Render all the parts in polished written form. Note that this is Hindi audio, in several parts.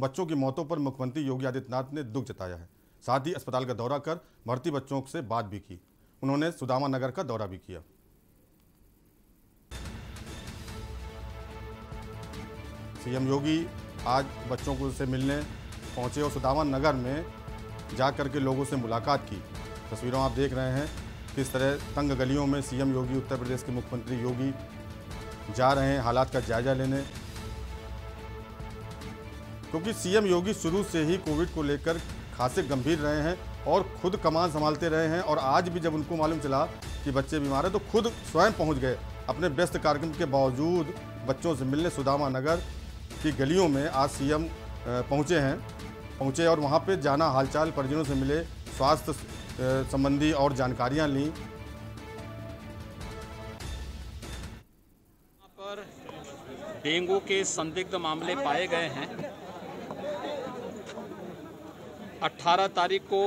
बच्चों की मौतों पर मुख्यमंत्री योगी आदित्यनाथ ने दुख जताया है। साथ ही अस्पताल का दौरा कर भर्ती बच्चों से बात भी की। उन्होंने सुदामा नगर का दौरा भी किया। सीएम योगी आज बच्चों को से मिलने पहुंचे और सुदामा नगर में जाकर के लोगों से मुलाकात की। तस्वीरों आप देख रहे हैं किस तरह तंग गलियों में सीएम योगी, उत्तर प्रदेश के मुख्यमंत्री योगी जा रहे हैं हालात का जायजा लेने, क्योंकि सीएम योगी शुरू से ही कोविड को लेकर खासे गंभीर रहे हैं और खुद कमान संभालते रहे हैं। और आज भी जब उनको मालूम चला कि बच्चे बीमार हैं तो खुद स्वयं पहुंच गए। अपने व्यस्त कार्यक्रम के बावजूद बच्चों से मिलने सुदामा नगर की गलियों में आज सीएम पहुंचे और वहां पे जाना हालचाल, परिजनों से मिले, स्वास्थ्य संबंधी और जानकारियां लीं। यहां पर डेंगू के संदिग्ध मामले पाए गए हैं। 18 तारीख को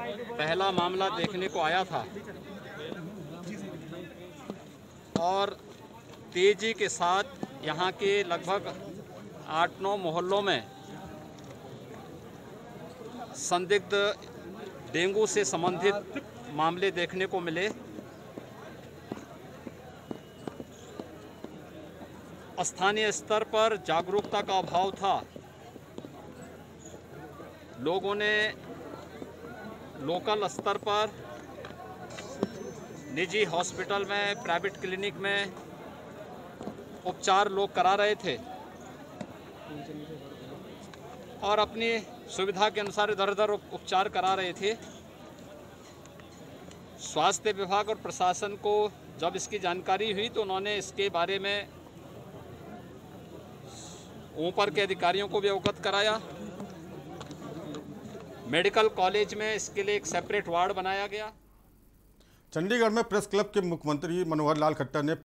पहला मामला देखने को आया था और तेजी के साथ यहाँ के लगभग 8-9 मोहल्लों में संदिग्ध डेंगू से संबंधित मामले देखने को मिले। स्थानीय स्तर पर जागरूकता का अभाव था। लोगों ने लोकल स्तर पर निजी हॉस्पिटल में, प्राइवेट क्लिनिक में उपचार लोग करा रहे थे और अपनी सुविधा के अनुसार इधर उधर उपचार करा रहे थे। स्वास्थ्य विभाग और प्रशासन को जब इसकी जानकारी हुई तो उन्होंने इसके बारे में ऊपर के अधिकारियों को भी अवगत कराया। मेडिकल कॉलेज में इसके लिए एक सेपरेट वार्ड बनाया गया। चंडीगढ़ में प्रेस क्लब के मुख्यमंत्री मनोहर लाल खट्टर ने